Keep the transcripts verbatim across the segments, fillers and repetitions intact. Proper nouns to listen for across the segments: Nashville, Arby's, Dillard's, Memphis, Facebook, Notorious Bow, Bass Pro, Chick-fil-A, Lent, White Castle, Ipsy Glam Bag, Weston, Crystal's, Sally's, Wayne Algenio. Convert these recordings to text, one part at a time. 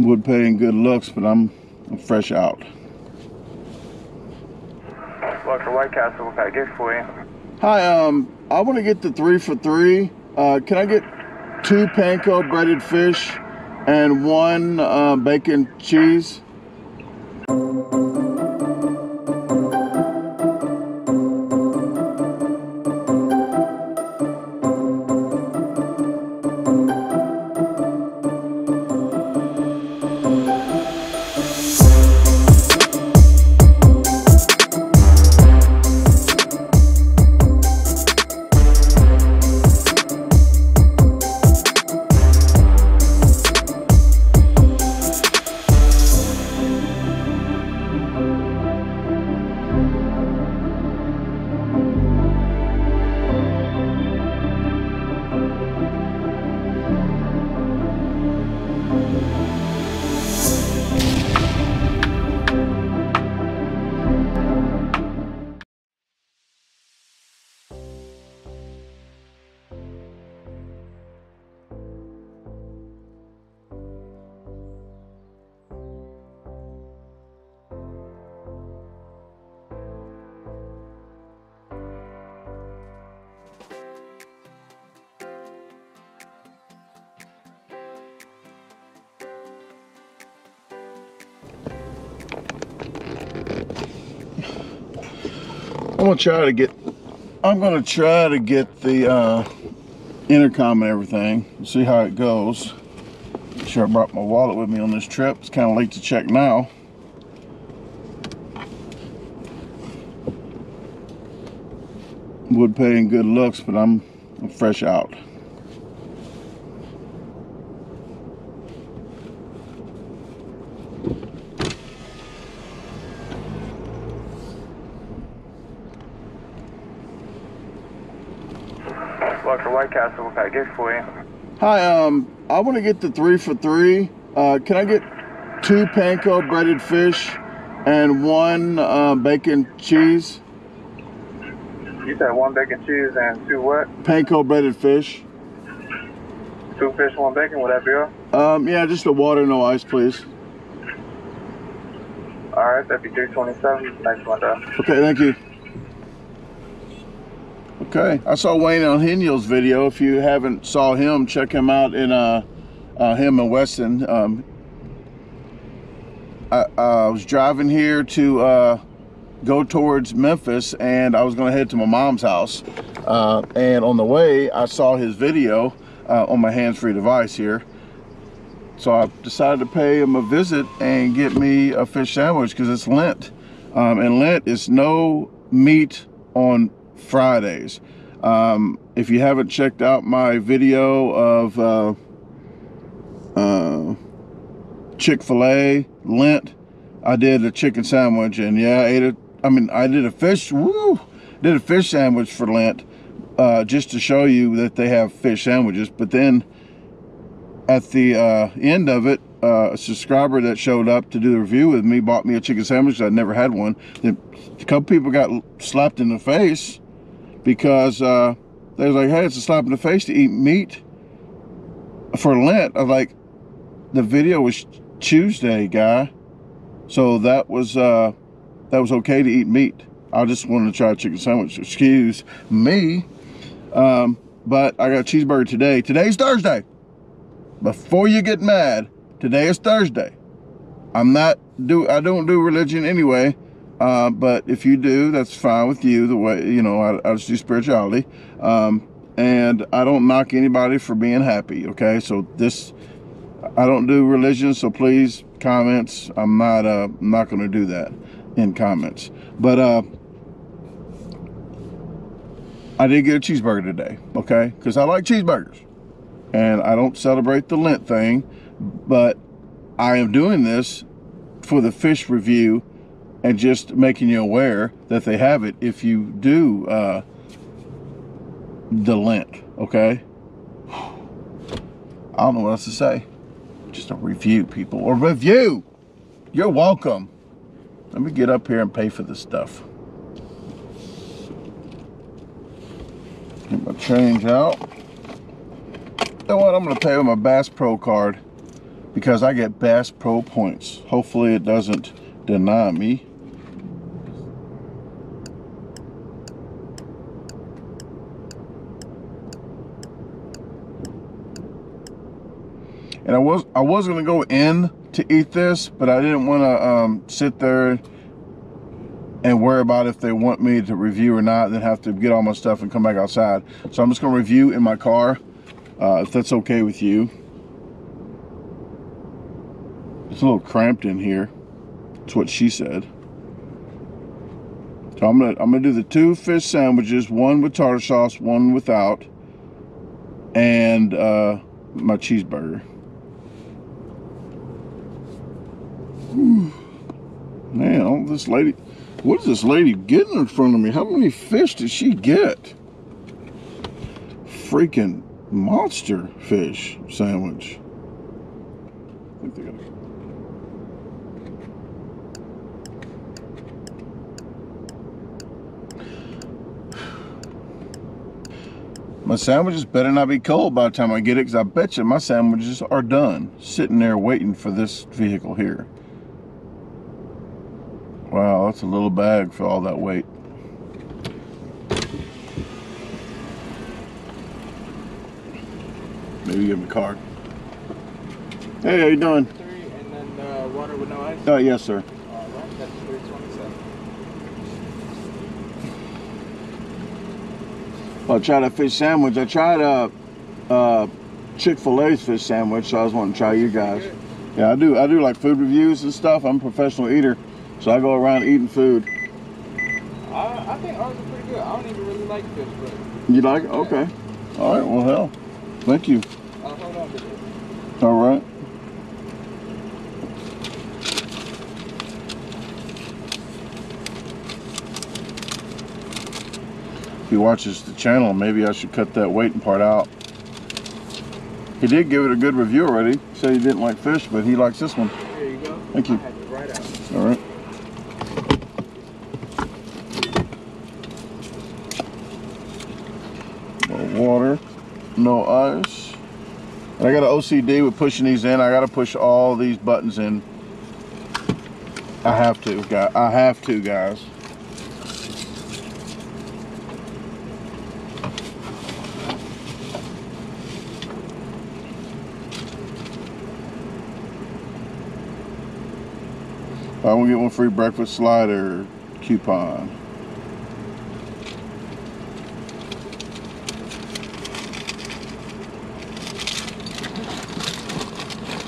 would pay in good looks, but I'm, I'm fresh out. Look for White Castle, what can I get for you? Hi, um, I want to get the three for three. Uh, can I get two panko breaded fish and one uh, bacon cheese? I'm gonna try to get, I'm gonna try to get the uh, intercom and everything, see how it goes. I'm sure I brought my wallet with me on this trip. It's kind of late to check now. Would pay in good looks, but I'm, I'm fresh out. White Castle, what can I get for you? Hi, um, I want to get the three for three. Uh, can I get two panko breaded fish and one uh, bacon cheese? You said one bacon cheese and two what? Panko breaded fish. Two fish, one bacon, would that be all? Um, yeah, just the water, no ice, please. All right, that'd be three twenty-seven. Next one, though. Okay, thank you. Okay, I saw Wayne Algenio's video. If you haven't saw him, check him out in uh, uh, him and Weston. Um, I, I was driving here to uh, go towards Memphis, and I was gonna head to my mom's house. Uh, and on the way, I saw his video uh, on my hands-free device here. So I decided to pay him a visit and get me a fish sandwich because it's Lent. Um, and Lent is no meat on Fridays. Um, if you haven't checked out my video of uh, uh, Chick-fil-A Lent, I did a chicken sandwich, and yeah, I ate it. I mean, I did a fish. Woo, did a fish sandwich for Lent, uh, just to show you that they have fish sandwiches. But then, at the uh, end of it, uh, a subscriber that showed up to do the review with me bought me a chicken sandwich. I'd never had one. Then a couple people got slapped in the face, because uh, they was like, hey, it's a slap in the face to eat meat for Lent. I was like, the video was Tuesday, guy. So that was uh, that was okay to eat meat. I just wanted to try a chicken sandwich, excuse me. Um, but I got a cheeseburger today. Today's Thursday. Before you get mad, today is Thursday. I'm not, do, I don't do religion anyway. Uh, but if you do, that's fine with you. The way, you know, I, I just do spirituality. Um, and I don't knock anybody for being happy, okay? So this, I don't do religion, so please, comments. I'm not, uh, I'm not going to do that in comments. But uh, I did get a cheeseburger today, okay? Because I like cheeseburgers. And I don't celebrate the Lent thing. But I am doing this for the fish review, and just making you aware that they have it if you do uh, the Lent, okay? I don't know what else to say. Just a review, people. A review! You're welcome. Let me get up here and pay for this stuff. Get my change out. You know what? I'm going to pay with my Bass Pro card. because I get Bass Pro points. Hopefully it doesn't deny me. And I was I was gonna go in to eat this, but I didn't want to um, sit there and worry about if they want me to review or not, then have to get all my stuff and come back outside. So I'm just gonna review in my car, uh, if that's okay with you. It's a little cramped in here. That's what she said. So I'm gonna I'm gonna do the two fish sandwiches, one with tartar sauce, one without, and uh, my cheeseburger. Ooh. Now this lady, what is this lady getting in front of me? How many fish did she get? Freaking monster fish sandwich. I think they got it. My sandwiches better not be cold by the time I get it, because I bet you my sandwiches are done sitting there waiting for this vehicle here. Wow, that's a little bag for all that weight. Maybe give me a card. Hey, how you doing? Three, and then uh, water with no ice? Oh, yes, sir. All right, that's three twenty-seven. I tried a fish sandwich. I tried a, a Chick-fil-A's fish sandwich, so I was wanting to try you guys. Yeah, I do. I do like food reviews and stuff. I'm a professional eater, so I go around eating food. I, I think ours are pretty good. I don't even really like fish, but you like it? Okay. Yeah. All right. Well, hell, thank you. I'll hold on to it. All right. He watches the channel. Maybe I should cut that waiting part out. He did give it a good review already. He said he didn't like fish, but he likes this one. There you go. Thank you. I had it right out. All right. No water, no ice. I got an O C D with pushing these in. I got to push all these buttons in. I have to, guys. I have to, guys. I want to get one free breakfast slider coupon.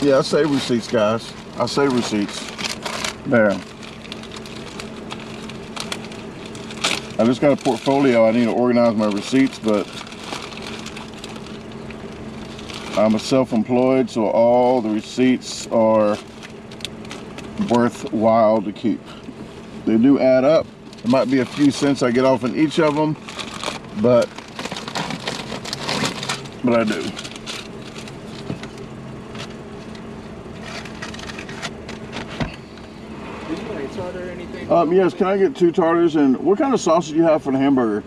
Yeah, I save receipts, guys. I save receipts. There. I just got a portfolio. I need to organize my receipts, but I'm a self-employed, so all the receipts are worthwhile to keep. They do add up. There might be a few cents I get off in each of them, but but I do. Did you want a tartar or anything? Um, yes, can I get two tartars? And what kind of sausage do you have for the hamburger?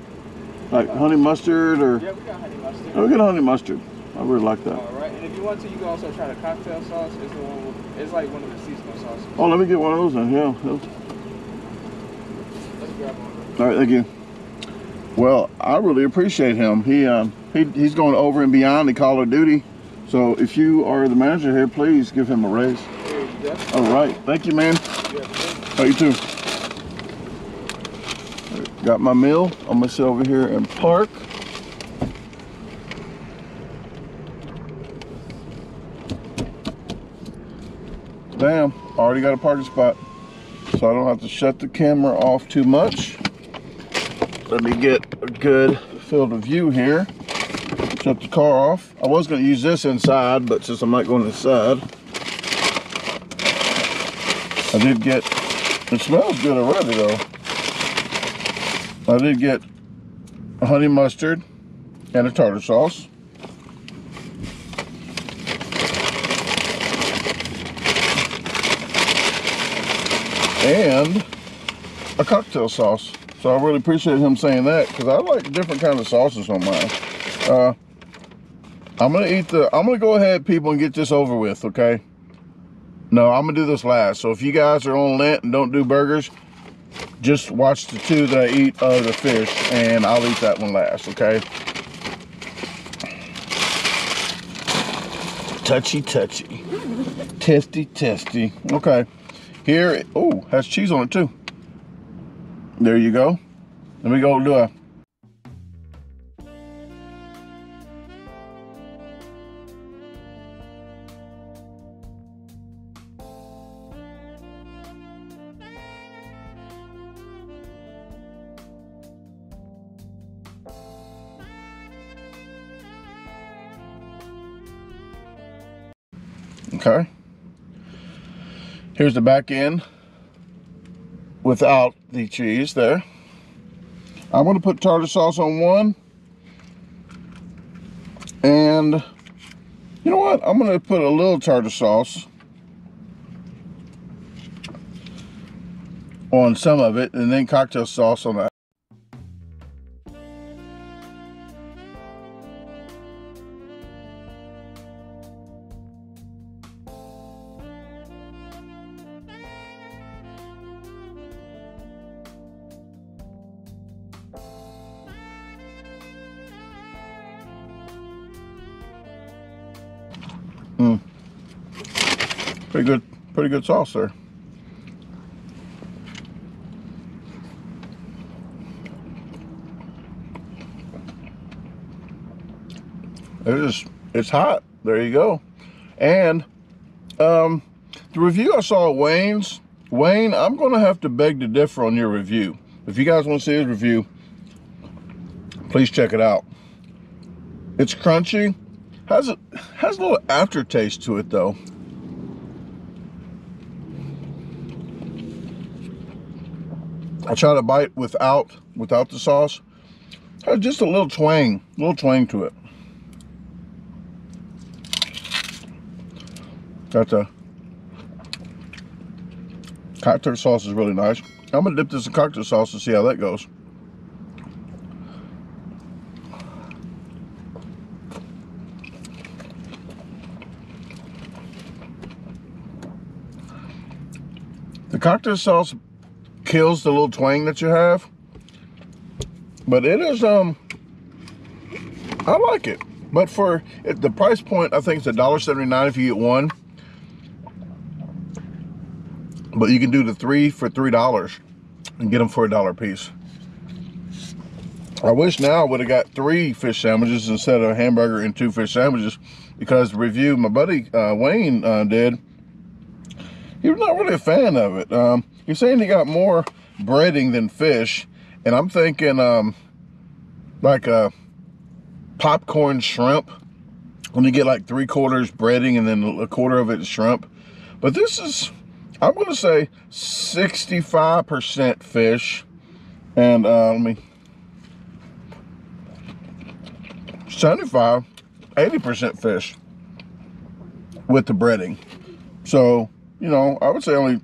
Like uh, honey mustard or? Yeah, we got honey mustard. Oh, we got honey mustard. I really like that. All right, and if you want to, you can also try the cocktail sauce. It's the one with, it's like one of the seasonal sauces. Oh, let me get one of those then. Yeah. Let's grab one. All right, thank you. Well, I really appreciate him. He um he he's going over and beyond the Call of Duty. So if you are the manager here, please give him a raise. There you go. All right, thank you, man. Oh, you too. Right, got my meal. I'm gonna sit over here and park. Damn, already got a parking spot, so I don't have to shut the camera off too much. Let me get a good field of view here. Shut the car off. I was going to use this inside, but since I'm not going inside, I did get, it smells good already though. I did get a honey mustard and a tartar sauce. And a cocktail sauce. So I really appreciate him saying that, because I like different kind of sauces on mine. Uh, I'm gonna eat the, I'm gonna go ahead, people, and get this over with, okay? No, I'm gonna do this last. So if you guys are on Lent and don't do burgers, just watch the two that I eat of the fish, and I'll eat that one last, okay? Touchy, touchy. Testy, testy. Okay. Here, oh, has cheese on it too. There you go. Let me go do a... Okay, here's the back end without the cheese there. I'm going to put tartar sauce on one, and you know what, I'm going to put a little tartar sauce on some of it, and then cocktail sauce on that. Mm. Pretty good, pretty good sauce there. It's just, it's hot. There you go. And um, the review I saw at Wayne's, Wayne, I'm gonna have to beg to differ on your review. If you guys want to see his review, please check it out. It's crunchy. Has a, has a little aftertaste to it though. I try to bite without without the sauce. Has just a little twang, a little twang to it. Got the cocktail sauce is really nice. I'm gonna dip this in cocktail sauce and see how that goes. The cocktail sauce kills the little twang that you have, but it is, um, I like it. But for if the price point, I think it's a dollar seventy-nine if you get one, but you can do the three for three dollars and get them for a dollar a piece. I wish now I would have got three fish sandwiches instead of a hamburger and two fish sandwiches, because the review my buddy uh, Wayne uh, did, he was not really a fan of it. Um, he's saying he got more breading than fish, and I'm thinking um, like a popcorn shrimp, when you get like three quarters breading and then a quarter of it is shrimp. But this is, I'm gonna say sixty-five percent fish, and uh, let me, seventy-five, eighty percent fish with the breading. So, you know, I would say only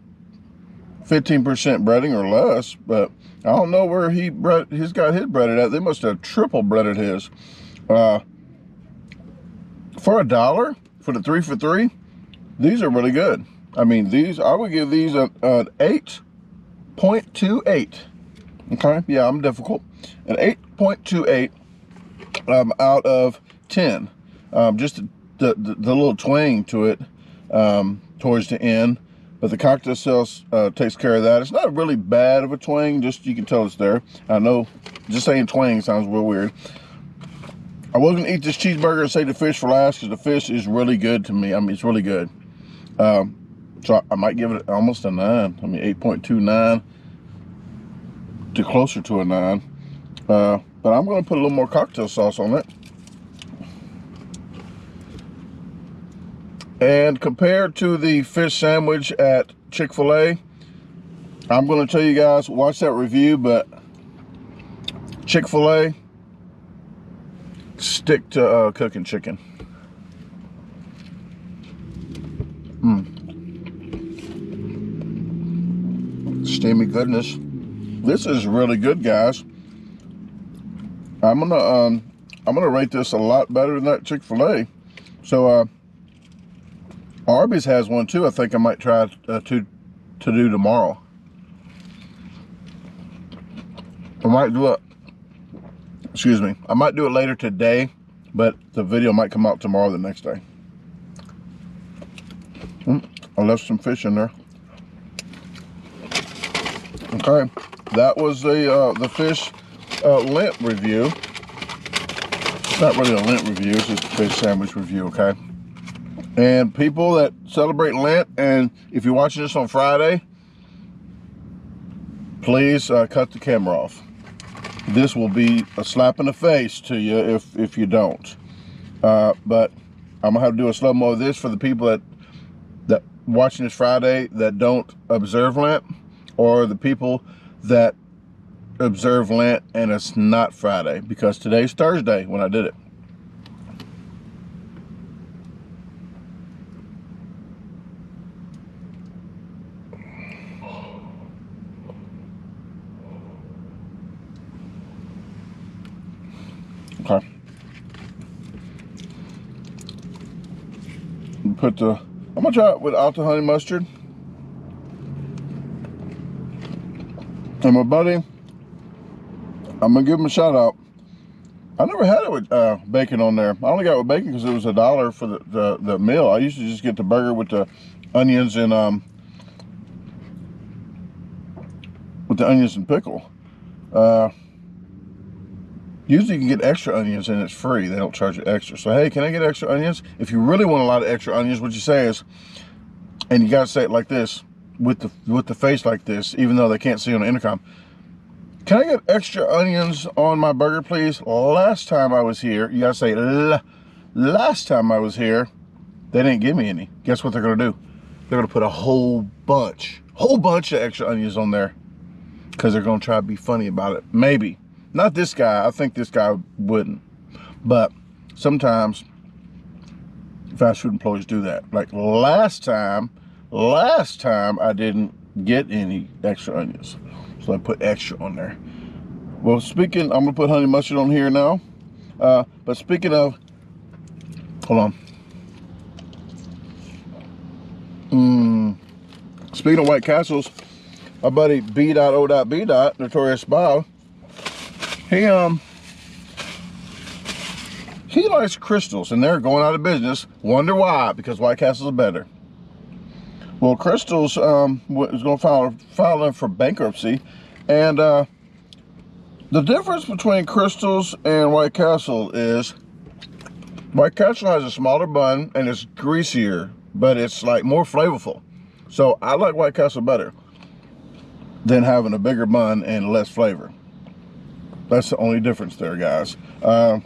fifteen percent breading or less, but I don't know where he bread, he's got his breaded at. They must have triple breaded his. Uh, for a dollar, for the three for three, these are really good. I mean, these, I would give these an eight point two eight. Okay, yeah, I'm difficult. An eight point two eight um, out of ten. Um, just the, the, the little twang to it. Um, towards the end, but the cocktail sauce uh, takes care of that. It's not really bad of a twang, just you can tell it's there. I know just saying twang sounds real weird. I wasn't gonna eat this cheeseburger and say the fish for last, because the fish is really good to me. I mean, it's really good. Um, so I, I might give it almost a nine. I mean, eight point two nine to closer to a nine. Uh, but I'm gonna put a little more cocktail sauce on it. And compared to the fish sandwich at Chick-fil-A, I'm going to tell you guys, watch that review, but Chick-fil-A, stick to uh, cooking chicken. Mm. Steamy goodness. This is really good, guys. I'm gonna um, I'm gonna rate this a lot better than that Chick-fil-A. So uh. Arby's has one too. I think I might try uh, to to do tomorrow. I might do it. Excuse me. I might do it later today, but the video might come out tomorrow, the next day. Mm, I left some fish in there. Okay, that was the uh, the fish uh, Lent review. It's not really a Lent review. It's just a fish sandwich review. Okay. And people that celebrate Lent, and if you're watching this on Friday, please uh, cut the camera off. This will be a slap in the face to you if, if you don't. Uh, but I'm gonna have to do a slow-mo of this for the people that, that watching this Friday that don't observe Lent, or the people that observe Lent and it's not Friday, because today's Thursday when I did it. Okay. Put the, I'm gonna try it without the honey mustard. And my buddy, I'm gonna give him a shout out. I never had it with uh, bacon on there. I only got it with bacon because it was a dollar for the, the, the meal. I used to just get the burger with the onions and um, with the onions and pickle. Uh, Usually you can get extra onions and it's free. They don't charge you extra. So, hey, can I get extra onions? If you really want a lot of extra onions, what you say is, and you gotta say it like this, with the with the face like this, even though they can't see on the intercom. Can I get extra onions on my burger, please? Last time I was here, you gotta say, last time I was here, they didn't give me any. Guess what they're gonna do? They're gonna put a whole bunch, whole bunch of extra onions on there because they're gonna try to be funny about it, maybe. Not this guy. I think this guy wouldn't. But sometimes fast food employees do that. Like last time, last time I didn't get any extra onions. So I put extra on there. Well, speaking, I'm going to put honey mustard on here now. Uh, but speaking of, hold on. Mm, speaking of White Castles, my buddy B O B.Dot, Notorious Bow, He, um, he likes Crystal's, and they're going out of business. Wonder why? Because White Castle's better. Well, Crystal's um, is going to file, file in for bankruptcy, and uh, the difference between Crystal's and White Castle is White Castle has a smaller bun, and it's greasier, but it's like more flavorful. So I like White Castle better than having a bigger bun and less flavor. That's the only difference there, guys. Uh,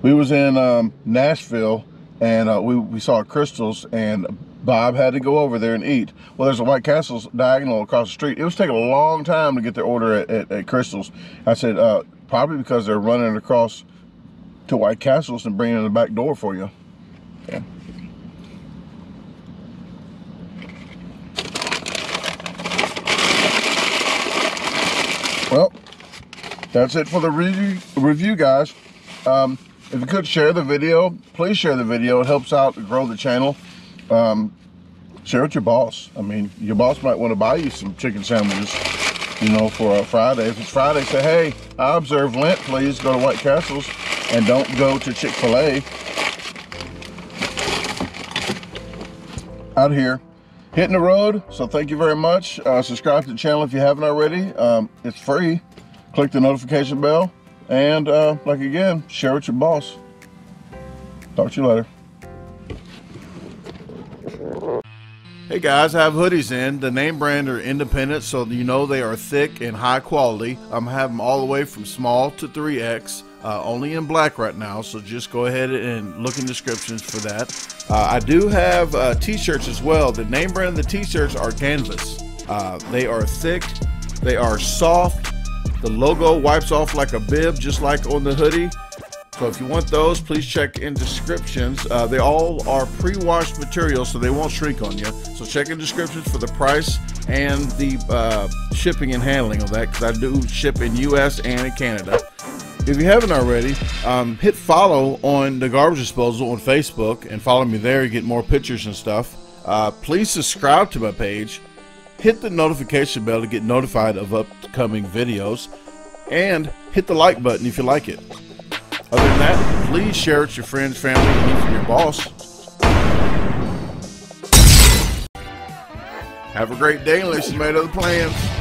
we was in um, Nashville, and uh, we, we saw Crystal's, and Bob had to go over there and eat. Well, there's a White Castle's diagonal across the street. It was taking a long time to get their order at, at, at Crystal's. I said, uh, probably because they're running across to White Castle's and bringing in the back door for you. Yeah. Well, that's it for the review, review guys. Um, if you could share the video, please share the video. It helps out to grow the channel. Um, share it with your boss. I mean, your boss might want to buy you some chicken sandwiches, you know, for a Friday. If it's Friday, say, hey, I observe Lent, please go to White Castle's and don't go to Chick-fil-A. Out here. Hitting the road, so thank you very much. Uh, subscribe to the channel if you haven't already. Um, it's free. Click the notification bell, and uh, like again, share with your boss. Talk to you later. Hey guys, I have hoodies in. The name brand are independent, so you know they are thick and high quality. I'm having them all the way from small to three X, uh, only in black right now, so just go ahead and look in descriptions for that. Uh, I do have uh, t-shirts as well. The name brand of the t-shirts are canvas. Uh, they are thick, they are soft. The logo wipes off like a bib, just like on the hoodie. So if you want those, please check in descriptions. Uh, they all are pre-washed material, so they won't shrink on you. So check in descriptions for the price and the uh, shipping and handling of that, because I do ship in U S and in Canada. if you haven't already, um, hit follow on The Garbage Disposal on Facebook and follow me there. You get more pictures and stuff. Uh, please subscribe to my page. Hit the notification bell to get notified of upcoming videos. And hit the like button if you like it. Other than that, please share it with your friends, family, and even your boss. Have a great day unless you made other plans.